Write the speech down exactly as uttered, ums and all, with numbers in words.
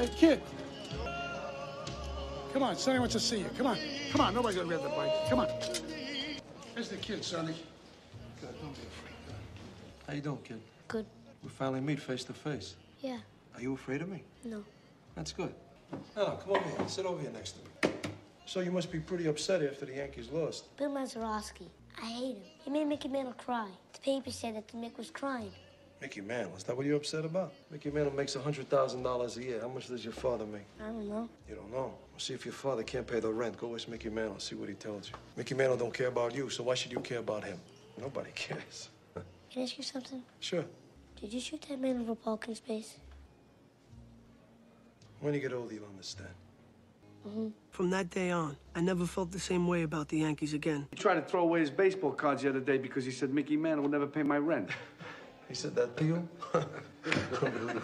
Hey, kid. Come on, Sonny wants to see you. Come on. Come on, nobody's going to grab the bike. Come on. Here's the kid, Sonny. Good, don't be afraid. Good. How you doing, kid? Good. We finally meet face to face. Yeah. Are you afraid of me? No. That's good. Now, come over here. Sit over here next to me. So you must be pretty upset after the Yankees lost. Bill Mazeroski. I hate him. He made Mickey Mantle cry. The paper said that the Mick was crying. Mickey Mantle? Is that what you're upset about? Mickey Mantle makes one hundred thousand dollars a year. How much does your father make? I don't know. You don't know? Well, see if your father can't pay the rent. Go ask Mickey Mantle and see what he tells you. Mickey Mantle don't care about you, so why should you care about him? Nobody cares. Can I ask you something? Sure. Did you shoot that man over Paulkin's face? When you get older, you'll understand. Mm-hmm. From that day on, I never felt the same way about the Yankees again. He tried to throw away his baseball cards the other day because he said Mickey Mantle will never pay my rent. He said that to you?